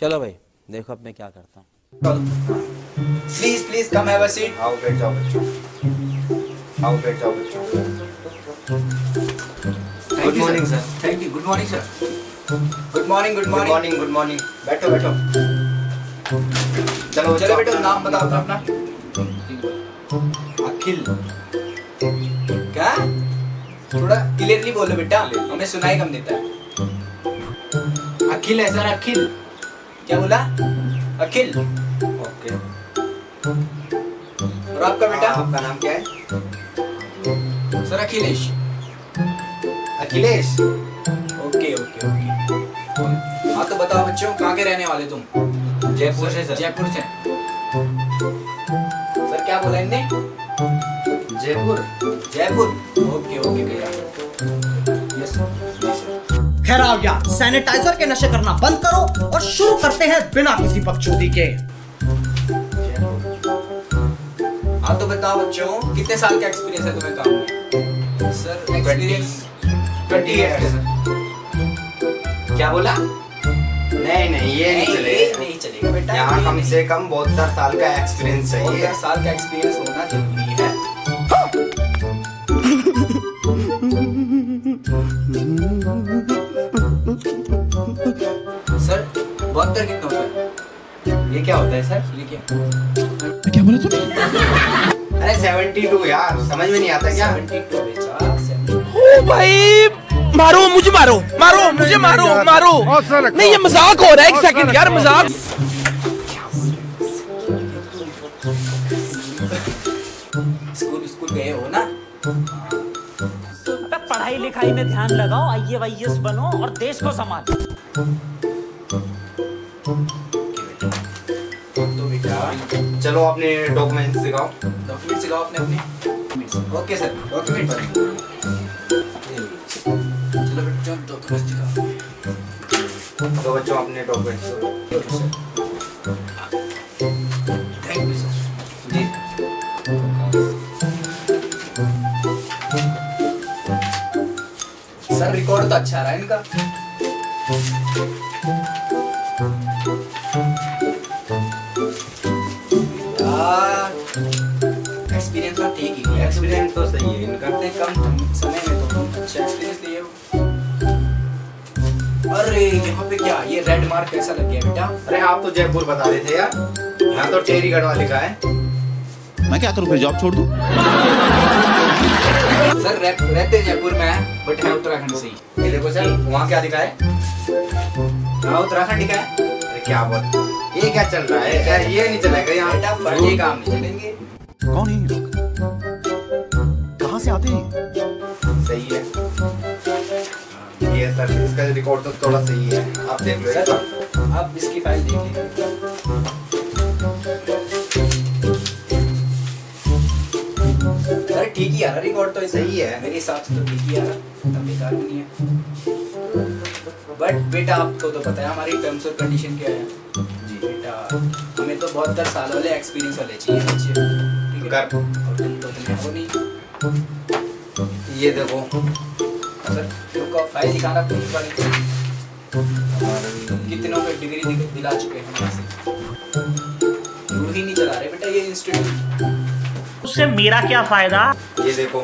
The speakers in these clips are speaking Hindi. चलो भाई देखो अब मैं क्या करता हूँ। Please please come have a seat. आओ बैठ जाओ बच्चों, आओ बैठ जाओ बच्चों। Good morning sir. Thank you. Good morning sir. Good morning good morning good morning. बैठो बैठो। चलो चलो बेटो, नाम बताओ अपना। अखिल। क्या? थोड़ा क्लियरली बोलो बेटा, हमें सुनाई कम देता है। अखिल है सर, अखिल। क्या बोला? अखिल। ओके। और आपका बेटा, आपका नाम क्या है? Sir Akhilesh. Akhilesh. Okay okay okay. हाँ तो बताओ बच्चों, कहाँ के रहने वाले तुम? जयपुर से सर। जयपुर से। सर क्या बोला इनने? जयपुर। जयपुर। ओके ओके भैया। Yes sir. खैर आओ यार, सैनिटाइजर के नशे करना बंद करो और शुरू करते हैं बिना किसी बकचोदी के। हाँ तो बताओ बच्चों, कितने साल का एक्सपीरियंस है तुम्हें काम में? सर एक्सपीरियंस 20 years है सर। क्या बोला? नहीं नहीं ये नहीं चलेगा, नहीं चलेगा बेटा। यहाँ कम से कम 72 साल का एक्सपीरियंस चाहिए। 72 साल का एक्सपीरियंस होना जरूरी है। सर 72 कितना होता है? ये क्या होता है सर? ये क्या बोला तूने? अरे 72 यार, समझ में नहीं आता क्या? 72 बेचारा। ओ भाई मारो मुझे, मारो मारो मुझे, मारो मारो। नहीं ये मजाक हो रहा है। एक सेकंड यार, मजाक। स्कूल स्कूल गए हो ना? पढ़ाई लिखाई में ध्यान लगाओ, IAS बनो और देश को संभालो। तो बेटा चलो अपने डॉक्यूमेंट्स दिखाओ। डॉक्यूमेंट दिखाओ अपने अपने। ओके सर डॉक्यूमेंट पर। चलो बेटा डॉक्यूमेंट दिखाओ। तो बच्चों अपने डॉक्यूमेंट्स। Thank you sir. जी सर रिकॉर्ड तो अच्छा रहा इनका। एक्सपीरियंस तो ठीक ही है। एक्सपीरियंस तो सही है इनका। इतने कम समय में तो अच्छा एक्सपीरियंस लिए हो। अरे यहाँ पे क्या ये रेड मार्क कैसा लग गया बेटा? अरे आप तो जयपुर बता रहे थे यार, यहाँ तो टेहरीगढ़ वाले का है। मैं क्या करूँ फिर, जॉब छोड़ दूँ? सर रहते जयपुर में है बट है उत्तराखंड से ही। ये देखो सर वहाँ क्या दिखा है? हाँ उत्तराखंड दिखा है। अरे क्या बात, ये क्या चल रहा है? ये नहीं चलेगा यहाँ, फर्जी काम नहीं चलेंगे। कौन है ये लोग, कहाँ से आते हैं? सही है ये सर, इसका रिकॉर्ड तो थोड़ा सही है। आप देख लो सर, आप इसकी फाइल देखिए। ठीक ही आ रहा रिकॉर्ड तो सही है मेरे हिसाब से, तो ठीक ही आ रहा, तब बेकार नहीं है। बट बेटा आपको तो पता है हमारी टर्म्स और कंडीशन क्या है। जी बेटा हमें तो 72 साल वाले एक्सपीरियंस वाले चाहिए बच्चे, ठीक है? और नहीं ये देखो सर, तो फाइल दिखाना पूरी पड़ेगी। कितनों को डिग्री दिला चुके हैं ही नहीं चला रहे बेटा ये इंस्टीट्यूट, उससे मेरा क्या फायदा? ये देखो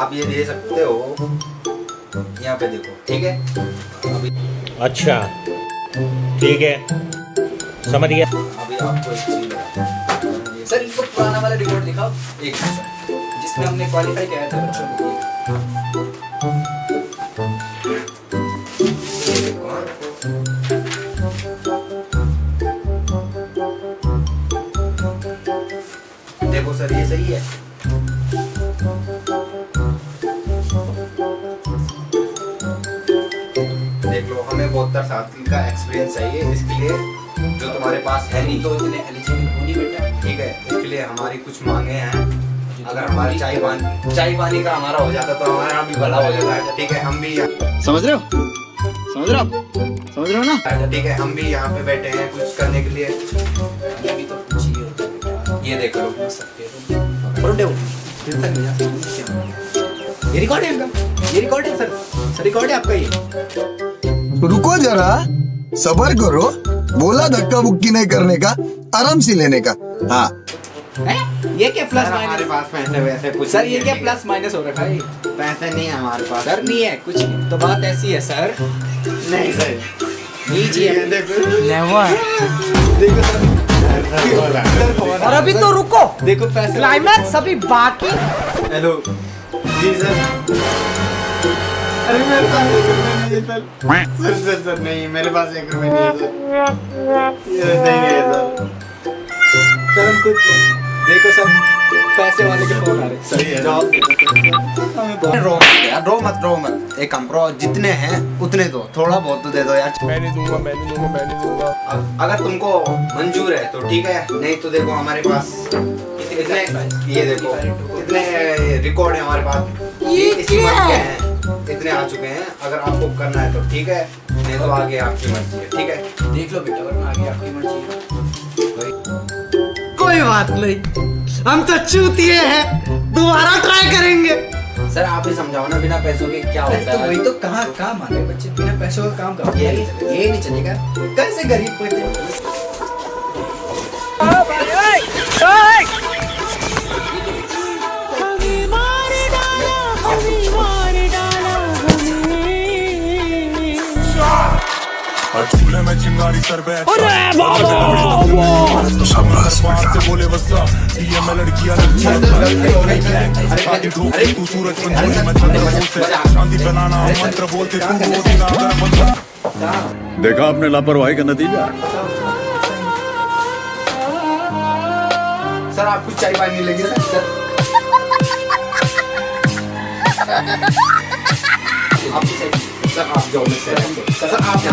आप ये दे सकते हो, यहाँ पे देखो ठीक है। अभी अच्छा ठीक है समझ गया। अभी आपको एक चीज सर, इनको पुराना वाला रिकॉर्ड दिखाओ एक जिसमें हमने क्वालिफाई किया था बच्चों को। देखो सर ये सही है। देख लो हमें 72 साल का एक्सपीरियंस चाहिए, इसके लिए जो तुम्हारे पास है नहीं तो इतने एलिजिबल हो नहीं बेटा, ठीक है? इसके लिए हमारी कुछ मांगे हैं। अगर हमारी चाय पानी का हमारा हो जाता तो हमारा भी भला हो जाता, ठीक है? हम भी समझ रहे हो, समझ रहे हो ना, ठीक है? हम भी यहाँ पे बैठे हैं कुछ करने के लिए। ये देख लो ये रिकॉर्ड है सर, रिकॉर्ड है आपका ये। रुको जरा सब्र करो, बोला धक्का बुक्की नहीं करने का, आराम से लेने का। हाँ ये क्या प्लस माइनस पास पैसे वैसे कुछ सर, ये क्या प्लस माइनस हो रखा है? पैसे नहीं है हमारे पास सर, नहीं है कुछ नहीं। तो बात ऐसी है सर, नहीं सर लीजिए देखो सर। और अभी तो रुको, देखो पैसे क्लाइमैक्स अभी बाकी। हेलो जी सर, अरे मेरे पास 1 रुपया नहीं है सर। सर नहीं, मेरे पास 1 रुपया नहीं है सर, नहीं है सर। हम कुछ देखो सर, पैसे वाले के फोन आ रहे। सही है जॉब, रो मत रो मत, एक काम करो जितने हैं उतने दो, थोड़ा बहुत तो दे दो यार। मैं नहीं दूंगा, मैं नहीं दूंगा, मैं नहीं दूंगा। अगर तुमको मंजूर है तो ठीक है, नहीं तो देखो हमारे पास इतने, ये देखो इतने रिकॉर्ड है हमारे पास, इसकी मदद है इतने आ चुके हैं। अगर आपको करना है तो ठीक है, नहीं तो आगे आपकी मर्जी है। ठीक है देख लो बेटा, वरना आगे आपकी मर्जी है। कोई बात नहीं, हम तो चूतिए हैं, दोबारा ट्राई करेंगे। सर आप ही समझाओ ना, बिना पैसों के क्या होता है? तो वही तो, कहाँ कहाँ माने बच्चे बिना पैसों का काम करते हैं। ये नहीं चलेगा, कैसे गरीब बच्चे। मैं चिंगारी सर पे बोले बस्ता लड़कियां तू सूरज शांति बनाना मंत्र बोलते। देखा आपने लापरवाही का नतीजा। सर आप कुछ चाय पानी लेंगे सर? आप जाओ, सर आप